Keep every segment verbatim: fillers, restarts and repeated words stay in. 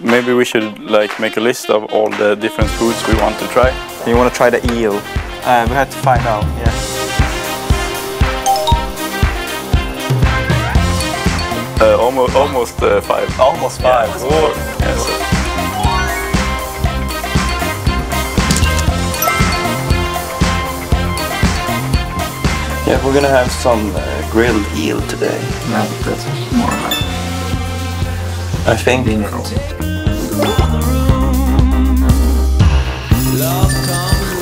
Maybe we should like make a list of all the different foods we want to try. You want to try the eel? Uh, we have to find out, yeah. Uh, almost almost uh, five. Almost five. Yeah. Four. Yeah, so. Yeah, we're gonna have some uh, grilled eel today. No, that's more like I think.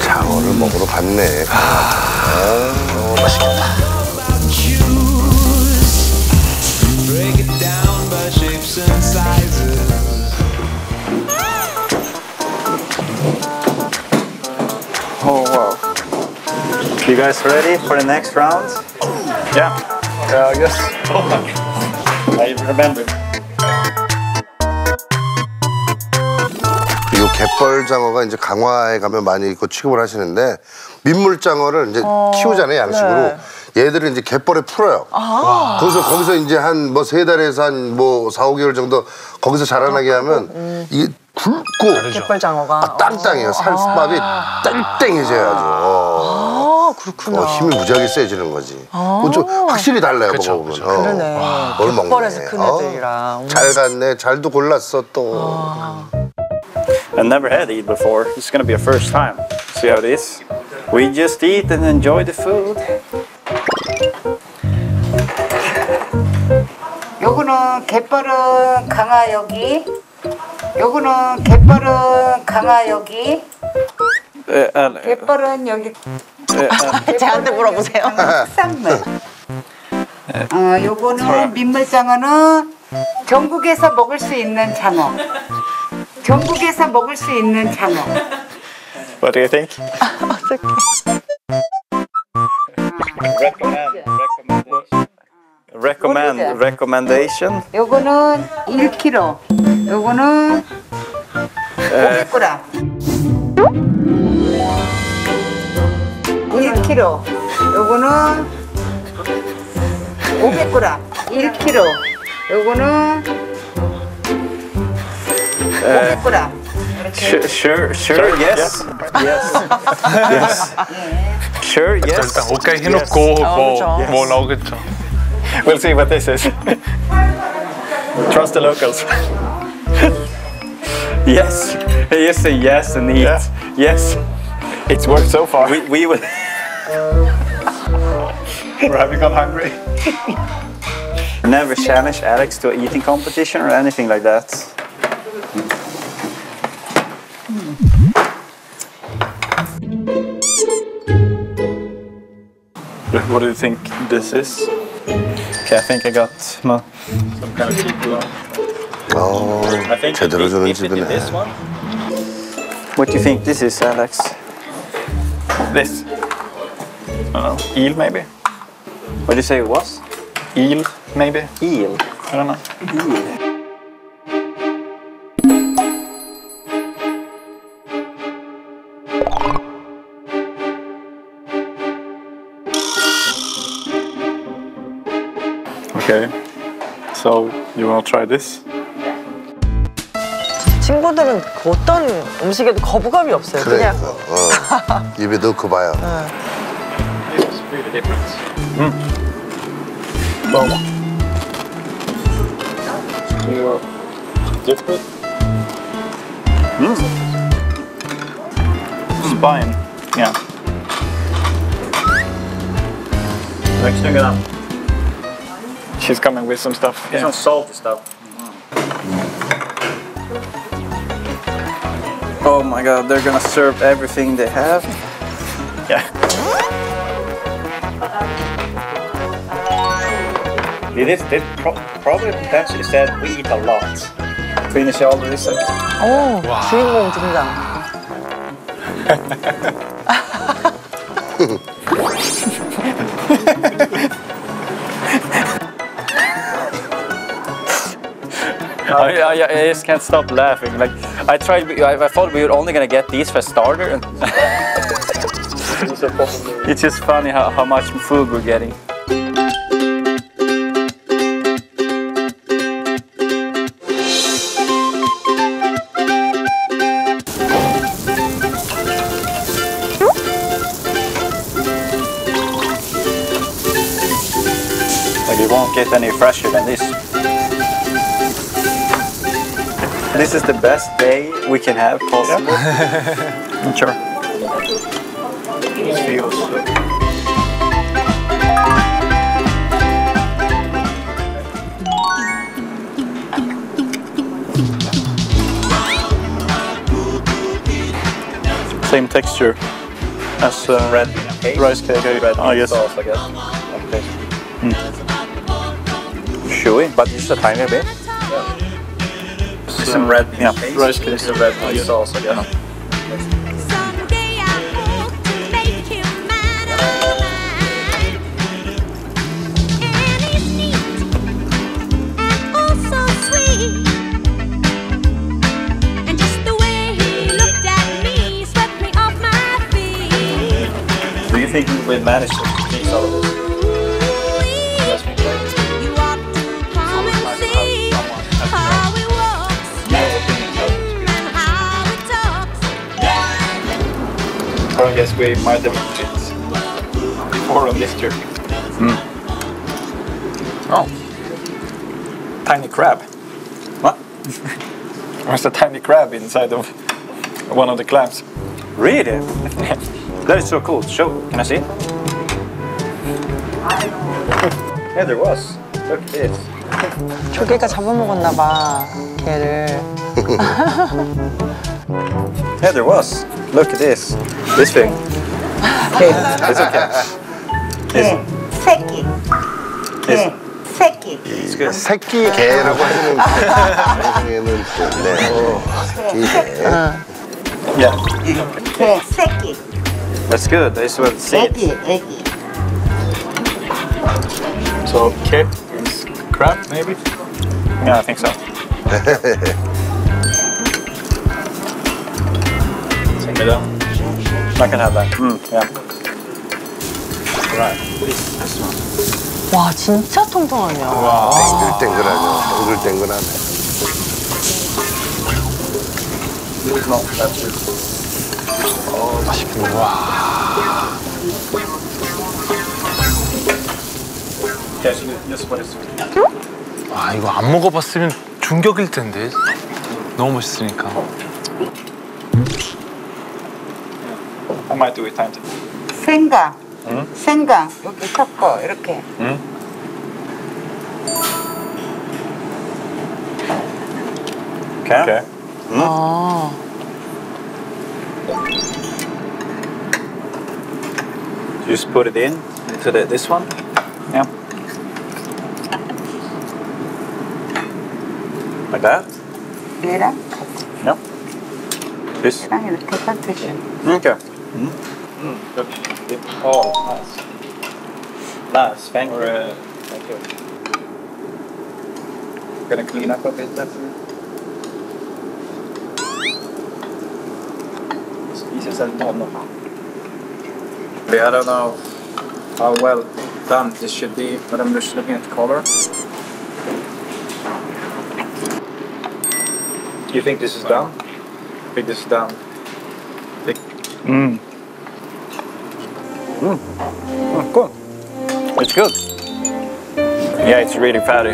자, 오늘 먹으러 갔네. 아, 너무 맛있겠다. Oh wow. You guys ready for the next round? Yeah. Uh, yes. Oh, I remember. 이 갯벌장어가 이제 강화에 가면 많이 있고 취급을 하시는데 민물장어를 이제 어, 키우잖아요 양식으로. 네. 얘들을 이제 갯벌에 풀어요. 아 그래서 거기서 이제 한 뭐 세 달에서 한 뭐 사오 개월 정도 거기서 자라나게 아, 하면 음. 이게 굵고 갯벌장어가 아, 땅땅해요. 살밥이 아 땡땡해져요 아주. 어. 그렇구나. 어, 힘이 무지하게 세지는 거지. 아 좀 확실히 달라요, 그거 보면. 그러네. 어, 뭘 먹네. 갯벌에서 큰 애들이라. 어, 잘 갔네. 잘도 골랐어 또. 아 I never had it before. It's gonna be a first time. See how it is? We just eat and enjoy the food. 요거는 갯벌은 강화 여기. 요거는 갯벌은 강화 여기. 갯벌은 여기. 저한테 물어보세요. 쌈물. 어, 요거는 민물장어는 전국에서 먹을 수 있는 장어. 전국에서 먹을 수 있는 장어. What do you think? Recommend. Recommend. Recommendation. 요거는 일 킬로그램. 요거는 오십 그램. 일 킬로그램. 요거는 오백 그램. 일 킬로그램. 요거는 오백 그램. Sure, sure, yes. Yes. Yes. Sure, yes. 일단 오케이 해놓고 뭐 뭐 나오겠죠. We'll see what this is. Trust the locals. Yes. You say yes and eat. Yes. It's worked so far. We we will. Or have you gone hungry? Never challenge Alex to an eating competition or anything like that. What do you think this is? Okay, I think I got some kind of cheap blow. Oh, I think if you do this one. What do you think this is, Alex? This. I don't know. Eel, maybe? What did you say it was? Eel, maybe? Eel? I don't know. Eel. Okay. So, you want to try this? 친구들은 어떤 음식에도 거부감이 없어요. 그래, 그냥 어, 입에 넣고 봐요. 어. 음. 이거 different. 음. Spine. Yeah. Next thing up. She's coming with some stuff. It's some salty stuff. Oh my god, they're gonna serve everything they have. Yeah. It is, they pro probably potentially said we eat a lot. Finish all this. Oh, 주인공 등장. I, I, I just can't stop laughing. Like I tried, I thought we were only gonna get these for starter. And it's just funny how, how much food we're getting. fresher than this. This is the best day we can have possible. Yeah. I'm sure. It feels good. Same texture as uh, red rice cake, red I guess. Sauce, I guess. Okay. Mm. Chewy, but just a tiny bit. Yeah. So, some red yeah. Case. Rice cake is a red I sauce, I guess. Yeah. I think we've managed to fix all of this. You ought to come and see how he walks, and how he talks. I guess we might have eaten before on this journey. Mm. Oh, tiny crab. What? There's a tiny crab inside of one of the clams. Really? That is so cool. Show, can I see it? Yeah, there was. Look at this. 조개가 잡아먹었나 봐, 걔를. Yeah, there was. Look at this. This thing. It's okay. It's 새끼. 새끼. 새끼. 새끼 개라고 하는 거는 네. Yeah. 네, 새끼. That's good, they should have seen it. So, cake is crab, maybe? Yeah, I think so. Take it down. I can have that. Mm, yeah. Right, please, this one. 와, 진짜 통통하냐. 와, 땡글땡글하냐, 땡글땡글하네. No, that's it. 어, 맛있겠네. 와. 아, 이거 안 먹어봤으면 충격일 텐데. 너무 맛있으니까. I might do it time. 생강. 응? 생강. 여기 섞어. 이렇게. 응? 오케이. 오케이. 응? 아. Just put it in into the, this one. Yeah. Like that. Yeah. Yep. This. Okay. Mm. Mm. Yep. Oh, nice. Nice. Thank or, you. Uh, thank you. I'm gonna clean up a bit after. It's easier than normal. I don't know how well done this should be, but I'm just looking at the color. Do you think this is done? I think this is done. Mmm. Mmm. Oh, cool. It's good. Yeah, it's really fatty.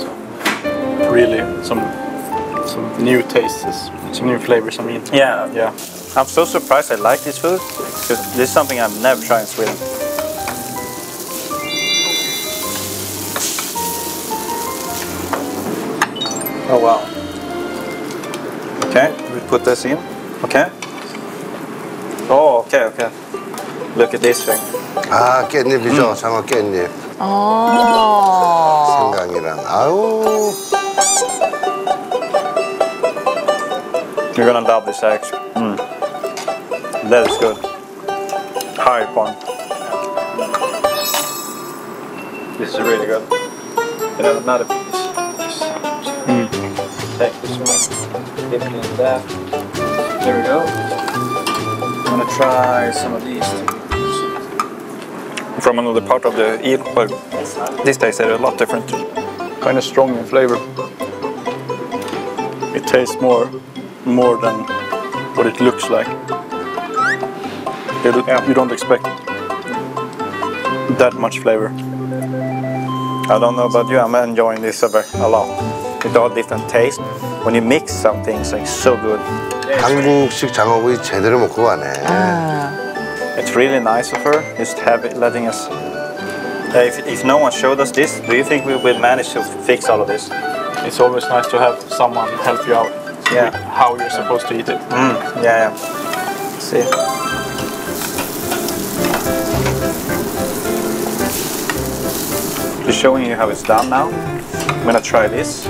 So, really, some some new tastes, some new flavors, I mean. Yeah, yeah. I'm so surprised I like this food, because this is something I've never tried in Sweden. Oh wow. Okay, we put this in. Okay. Oh, okay, okay. Look at this thing. Ah, 깻잎이죠, 장어 깻잎. Oh. 생강이랑 아우. You're gonna love this actually. Mm. That is good. High point. This is really good. You know, not a piece. Just mm. Take this one, dip it in that. There we go. I'm gonna try some of these things. From another part of the eel, but this tastes a lot different. Kind of strong in flavor. It tastes more, more than what it looks like. You don't expect that much flavor. I don't know about you, I'm enjoying this a lot. With all different tastes. When you mix something, it's like so good. 한국식 장어구이 제대로 먹고 가네. It's really nice of her, just have it, letting us... If, if no one showed us this, do you think we will manage to fix all of this? It's always nice to have someone help you out. Yeah. How you're supposed to eat it. Mm. Yeah, yeah. See. Just showing you how it's done now. I'm gonna try this.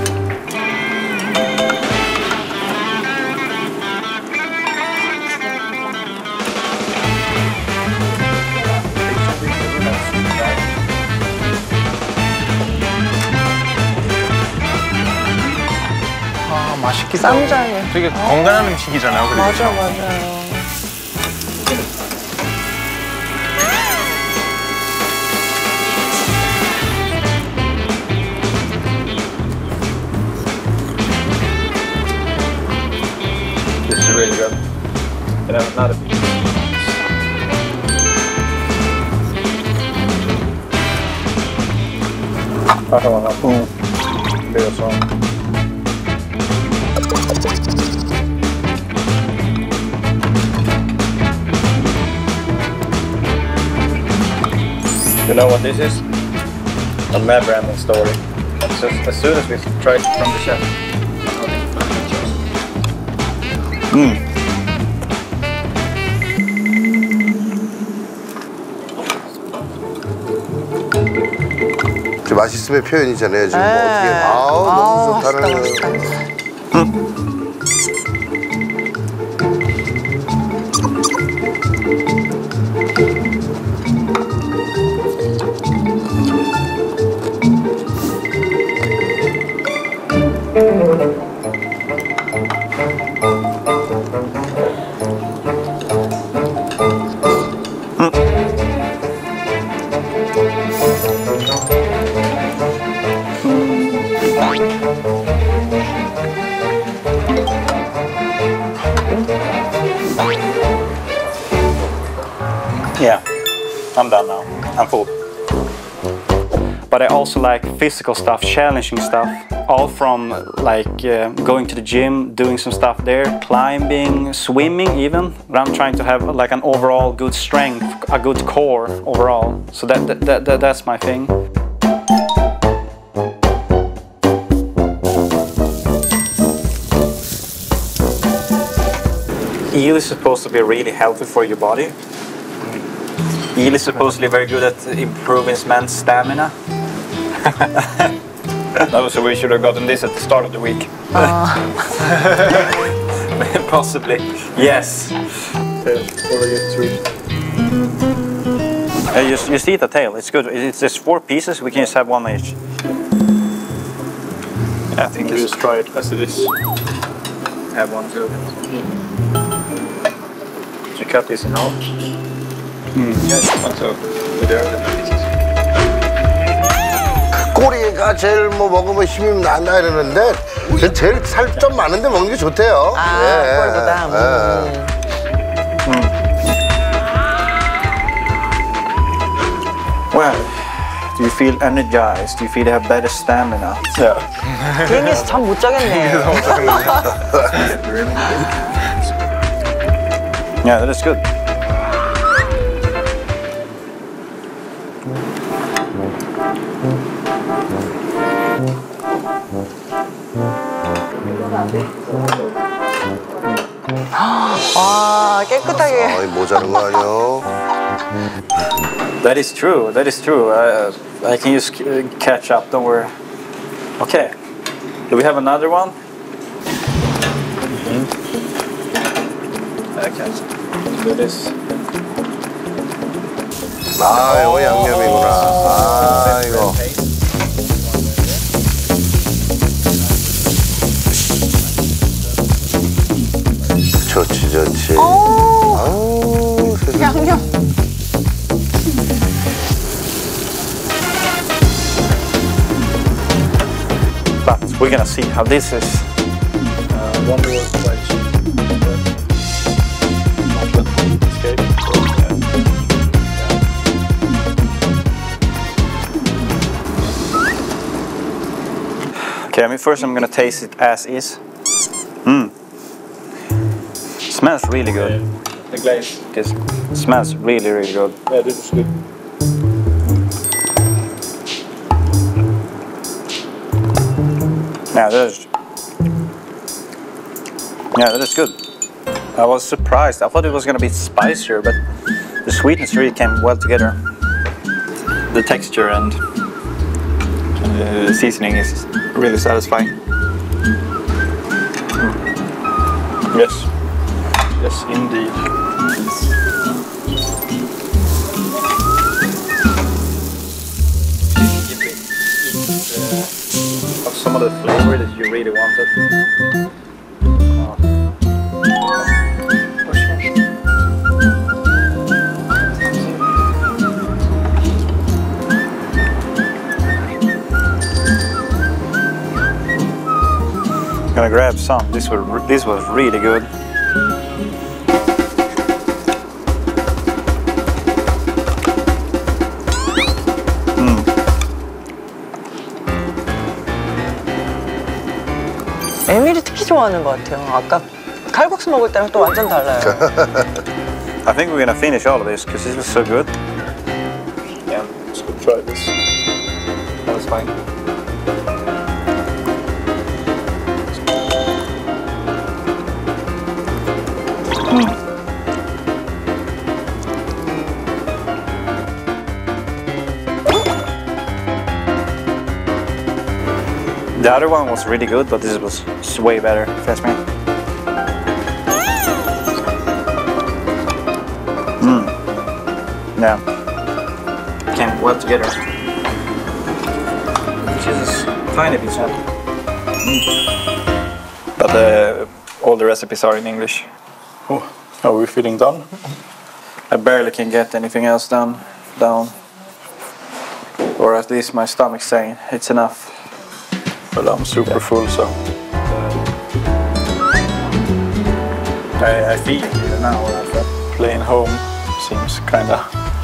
맛있기도 하고 되게 건강한 음식이잖아요. 그래서. 맞아, 맞아요. This is really good. And I'm not a... You know what this is? A never-ending story. Just, as soon as we try it from the chef. Mm. 그 맛있음의 표현이잖아요. 지금 뭐 어떻게 아우 너무 좋다는. Yeah, I'm done now. I'm full. But I also like physical stuff, challenging stuff. All from like uh, going to the gym, doing some stuff there, climbing, swimming even. But I'm trying to have like an overall good strength, a good core overall. So that, that, that that's my thing. Eel is supposed to be really healthy for your body. Eel is supposedly very good at improving man's stamina. No, so we should have gotten this at the start of the week. Uh. Possibly. Yes. Uh, you, you see the tail, it's good. It's just four pieces, we can just have one each. Yeah, I think we'll just try it as it is. Have one too. Mm. Should cut this in half. 음, 꼬리가 제일 뭐 먹으면 힘이 난다 이러는데 제일 살 좀 많은데 먹는 게 좋대요. 아, 예. 꼬리보다. 예. 음. Well, do you feel energized? Do you feel you have better stamina? Yeah. 비행기에서 잠 못 자겠네. Yeah, that is good. 와, 깨끗하게. 모자른 거 아니요? That is true. That is true. Uh, I can just catch up. Don't worry. Okay. Do we have another one? Mm-hmm. Okay. Do this. 아, 이거 양념이구나. 아, 이거. 좋지, 좋지. 아우, 양념. But we're gonna see how this is. Uh, one more question. Okay, I mean, first I'm gonna taste it as is. Mmm. Smells really good. The glaze. This smells really, really good. Yeah, this is good. Yeah, that is. Yeah, that is good. I was surprised. I thought it was gonna be spicier, but the sweetness really came well together. The texture and the seasoning is really satisfying. Mm. Yes, yes, indeed. If it eats uh, of some of the flavor that you really wanted. I'm gonna grab some. This was this was really good. Mm. 에밀이 특히 좋아하는 것 같아요. 아까 칼국수 먹을 때랑 또 완전 달라요. I think we're gonna finish all of this because this was so good. Yeah, let's go try this. That was fine. The other one was really good, but this was way better, if you ask me. Mmm. Yeah. Came well together. Which is a tiny bit sad. Mm. But uh, all the recipes are in English. Oh, are we feeling done? I barely can get anything else done. Down. Or at least my stomach's saying it's enough. Well, I'm super yeah. full, so I, I feel it now. Playing home seems kind of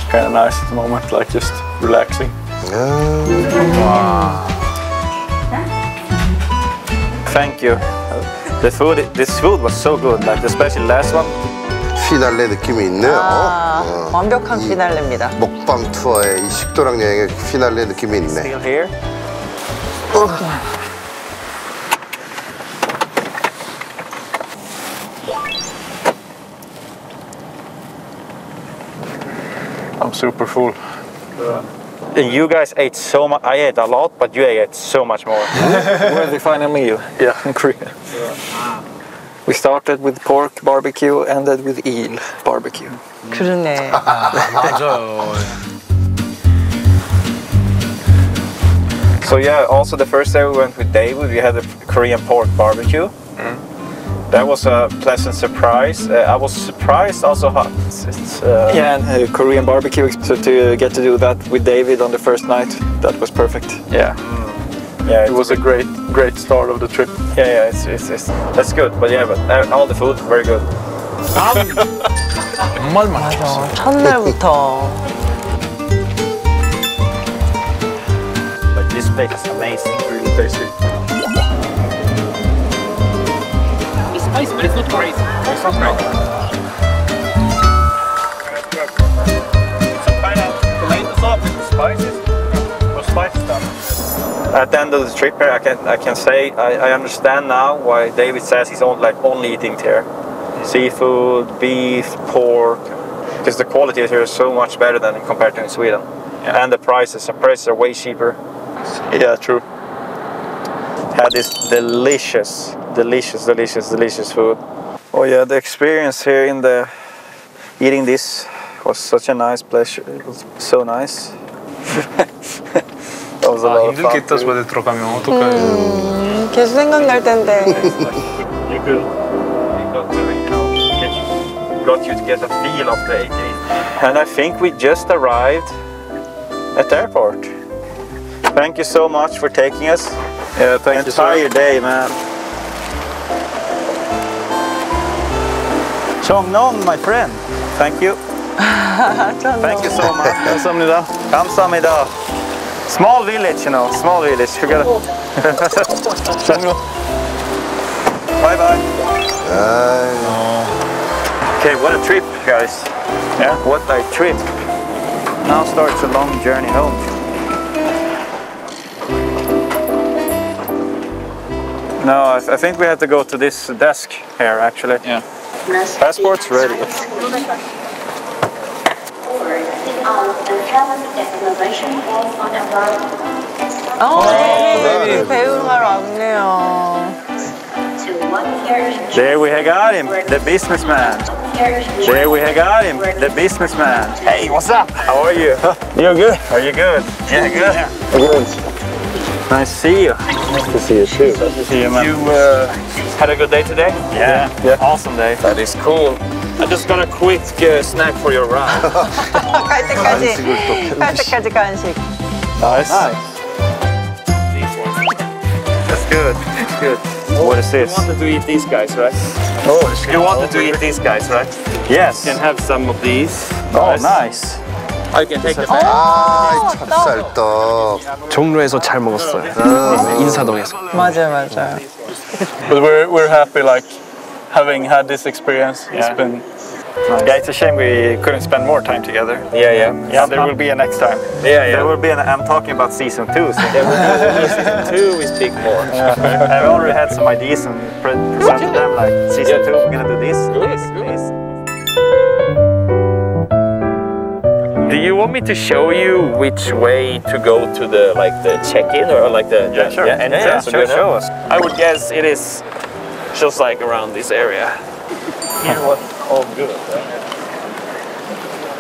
kind of nice at the moment, like just relaxing. Yeah. Wow. Thank you. The food, this food was so good, like especially last one. 피날레 느낌이 있네요. 아, 어. 완벽한 피날레입니다. 먹방 투어의 이 식도락 여행의 피날레 느낌이 있네. Still here? Oh. I'm super full. Yeah. And you guys ate so much. I ate a lot, but you ate so much more. Where's the final meal? Yeah, in Korea. Yeah. We started with pork barbecue, ended with eel barbecue. 그러네. 맞아요. So yeah, also the first day we went with David, we had a Korean pork barbecue. Mm. That was a pleasant surprise. Uh, I was surprised also how it's... Uh, yeah, and uh, Korean barbecue, so to get to do that with David on the first night, that was perfect. Yeah. Mm. Yeah, it was a great great start of the trip. Yeah, yeah, it's, it's, it's, that's good. But yeah, but uh, all the food, very good. 정말 맛있었어요. 첫날부터. This plate is amazing. Really tasty. It's spicy, but it's not crazy. It's not crazy. So kind of tomato sauce with the spices or spicy stuff. At the end of the trip here, I can I can say I, I understand now why David says he's only like only eating here. Seafood, beef, pork. Because the quality here is so much better than compared to in Sweden. Yeah. And the prices, the prices are way cheaper. Yeah, true. Had this delicious, delicious, delicious, delicious food. Oh yeah, the experience here in the eating this was such a nice pleasure. It was so nice. That was a lot of fun. 음, 계속 생각날 텐데. You could, you got to, you know, get you, got you to get a feel of the eighties. And I think we just arrived at the airport. Thank you so much for taking us. Yeah, thank you. Entire day, man. Chongnong, my friend. Thank you. Thank you so much. 감사합니다. 감사합니다. Small village, you know, small village. You gotta... 종료. 바이바이. Okay, what a trip, guys. Yeah, what a trip. Now starts a long journey home. No, I, th I think we have to go to this desk here, actually. Yeah. Passport's ready. Oh, there we have got him, the businessman. There we have got him, the businessman. Hey, what's up? How are you? Huh? You're good. Are you good? Yeah, good. Yeah. Good. Nice to see you. Nice to see you too. Nice to see you, man. You uh, had a good day today? Yeah. Yeah. Awesome day. That is cool. I just got a quick uh, snack for your ride. 가지까지 가지까지 간식. Nice. That's good. That's good. What is this? You wanted to eat these guys, right? Oh, you wanted to eat these guys, right? Yes. You can have some of these. Oh, nice. I can take it. 아, 찹쌀떡. 종로에서 잘 먹었어요. 인사동에서. 맞아, 맞아. But we're we're happy, like. Having had this experience, yeah. It's been nice. Yeah, it's a shame we couldn't spend more time together. Yeah, yeah. Yeah, there will be a next time. Yeah, yeah. There will be an, I'm talking about season two. So there will be season two, we speak more. Yeah. I've already had some ideas and presented them, like season yeah. two, we're gonna do this, this, this. Do you want me to show you which way to go to the like the check-in or like the yeah, the, sure. Yeah, entrance? Yeah, sure, show us. I would guess it is. Just like around this area. Here was all good. Right?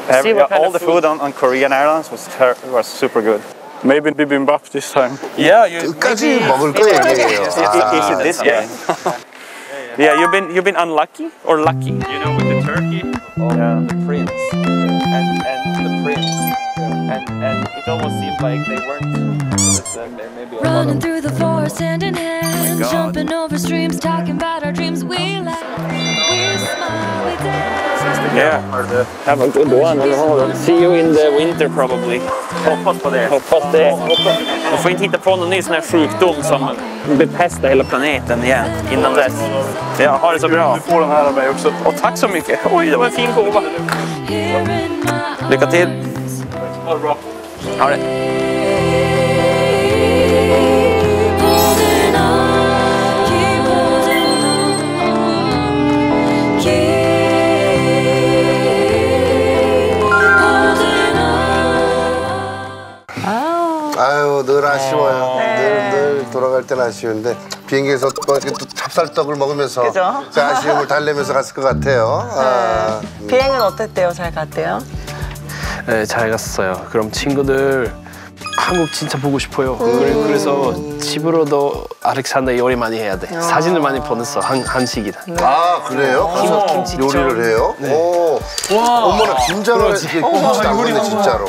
Every, all the food, food on, on Korean Airlines was was super good. Maybe bibimbap this time. Yeah, you. Maybe, maybe, maybe. Is, is, is it this way? Yeah. Yeah, you've been you've been unlucky or lucky? You know, with the turkey, or yeah. The prince, and and the prince, and and it almost seemed like they weren't. Running through the forest, hand in hand, jumping over streams, talking about our dreams. We laugh, we smile, we dance. Yeah, have a good one. See you in the winter probably. Hoppas på det. Hoppas det. Man får inte hitta på någon ny sån här sjukdom som bepestar hela planeten igen innan dess. Ja, ha det så bra. Du får den här av mig också. Och tack så mycket. Oj, det var en fin gåva. Lycka till. Ha det bra. Ha det. 아유, 늘 아쉬워요. 네. 늘, 늘 돌아갈 때는 아쉬운데 비행기에서 또 찹쌀떡을 먹으면서 그죠? 그 아쉬움을 달래면서 갔을 것 같아요. 네. 아. 비행은 어땠대요? 잘 갔대요? 네, 잘 갔어요. 그럼 친구들 한국 진짜 보고 싶어요. 음. 그래서 집으로도 알렉산더 요리 많이 해야 돼. 아. 사진을 많이 보냈어, 한, 한식이다. 네. 아, 그래요? 가서 김치 요리를 해요? 네. 오. 와. 어머나, 김장을 이렇게 꼼치도 안 보네, 진짜로.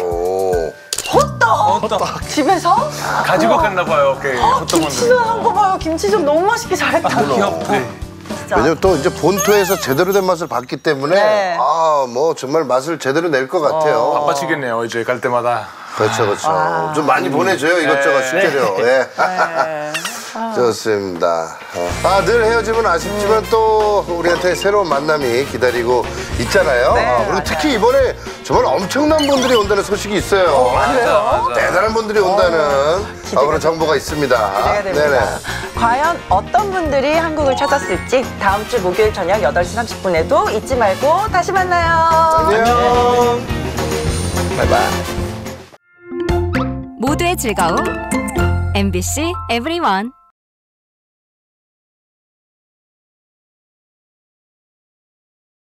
호떡! 호떡! 집에서? 가지고 갔나봐요. 어, 김치전 한 거 봐요. 김치전 너무 맛있게 잘했다. 아, 귀엽다. 네. 왜냐면 또 이제 본토에서 제대로 된 맛을 봤기 때문에 네. 아, 뭐 정말 맛을 제대로 낼 것 같아요. 어, 바빠지겠네요, 이제 갈 때마다. 그렇죠, 그렇죠. 아. 좀 많이 보내줘요, 이것저것 실제로. 네. 네. 네. 좋습니다. 아, 늘 헤어지면 아쉽지만 음. 또 우리한테 새로운 만남이 기다리고 있잖아요. 네, 아, 그리고 특히 이번에 정말 엄청난 분들이 온다는 소식이 있어요. 어, 맞아요. 대단한 분들이 온다는 어, 아, 그런 정보가 있습니다. 네네. 과연 어떤 분들이 한국을 찾았을지 다음 주 목요일 저녁 여덟 시 삼십 분에도 잊지 말고 다시 만나요. 안녕. 바이바이. 모두의 즐거움 엠비씨 Everyone.